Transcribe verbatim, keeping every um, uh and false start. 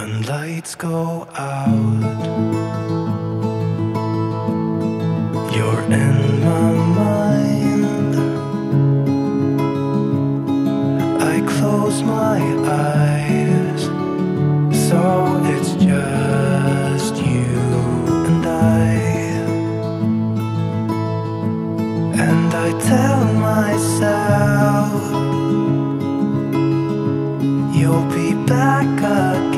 when lights go out. You're in my mind. I close my eyes, so it's just you and I. And I tell myself you'll be back again.